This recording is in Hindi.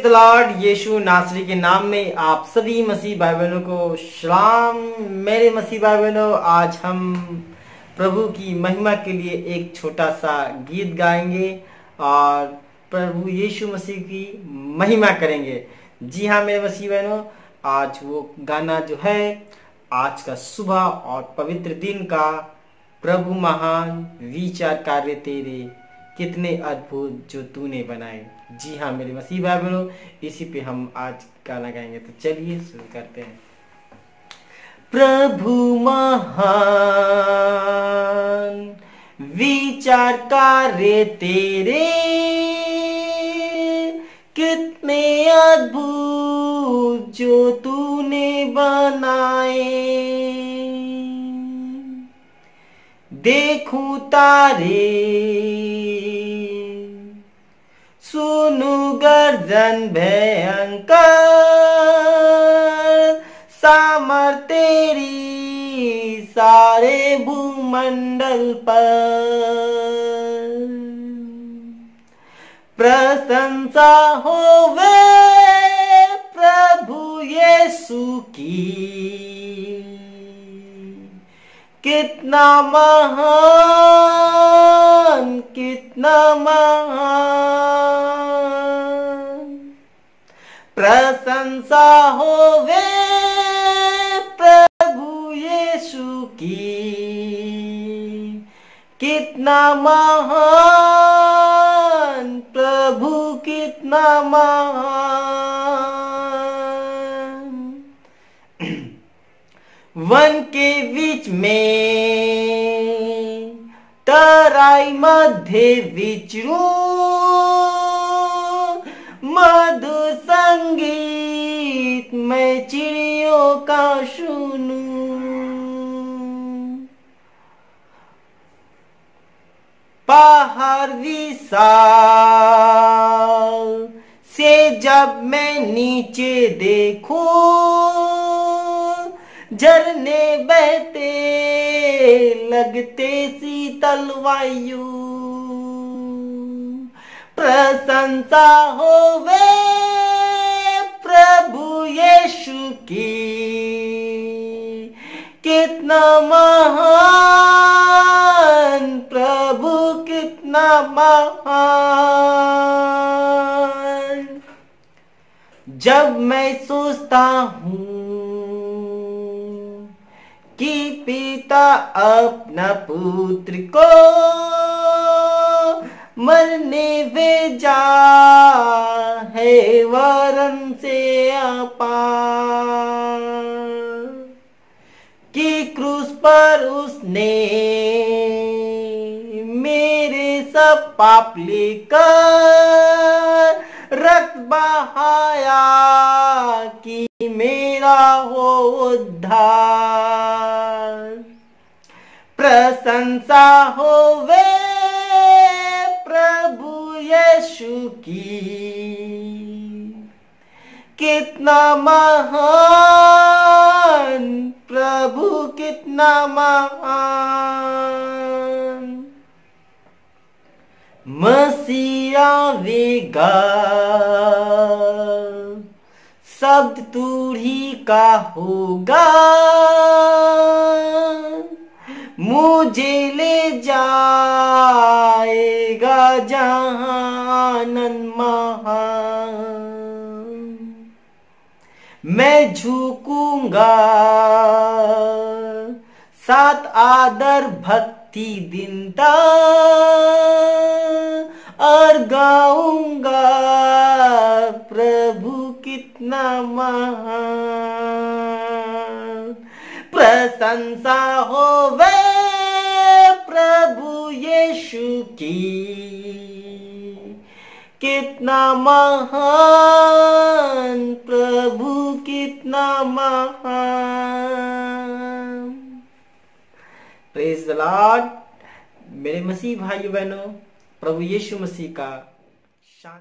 Praise the Lord. यीशु नासरी के नाम में आप सभी मसीह भाई बहनों को सलाम। मेरे मसीह भाई बहनों, आज हम प्रभु की महिमा के लिए एक छोटा सा गीत गाएंगे और प्रभु यीशु मसीह की महिमा करेंगे। जी हाँ मेरे मसीह बहनों, आज वो गाना जो है आज का सुबह और पवित्र दिन का, प्रभु महान विचार कार्य तेरे कितने अद्भुत जो तूने बनाए। जी हाँ मेरे मसीह भाई बहनों, इसी पे हम आज गाना गाएंगे, तो चलिए शुरू करते हैं। प्रभु महान विचार कार्य तेरे कितने अद्भुत जो तूने बनाए, देखूं तारे सुनूं गर्जन भयंकर, सामर तेरी सारे भूमंडल पर, प्रशंसा होवे प्रभु यीशु की, कितना महान, प्रशंसा होवे प्रभु यीशु की, कितना महान प्रभु, कितना महान। वन के बीच में तराई मध्य विचरूं, मधु संगीत मैं चिड़ियों का सुनूं, पहाड़ विशाल से जब मैं नीचे देखूं, झरने बहते लगते शीतल वायु, प्रशंसा होवे प्रभु यीशु की, कितना महान प्रभु, कितना महान। जब मैं सोचता हूँ कि पिता अपना पुत्र को मरने भेजा है वरन से अपार, कि क्रूस पर उसने मेरे सब पाप लेकर रक्त बहाया कि मेरा हो उद्धार, प्रशंसा होवे प्रभु यीशु की, कितना महान प्रभु, कितना महान। मसीह आवेगा शब्द तुरही का होगा, मुझे ले जाएगा जहाँ आनंद महान, मैं झुकूंगा साथ आदर भक्ति दिनता, और गाऊंगा प्रभु कितना महान, प्रशंसा होवे प्रभु यीशु की, कितना महान प्रभु, कितना महान। Praise the Lord. मेरे मसीह भाई बहनों, प्रभु यीशु मसीह का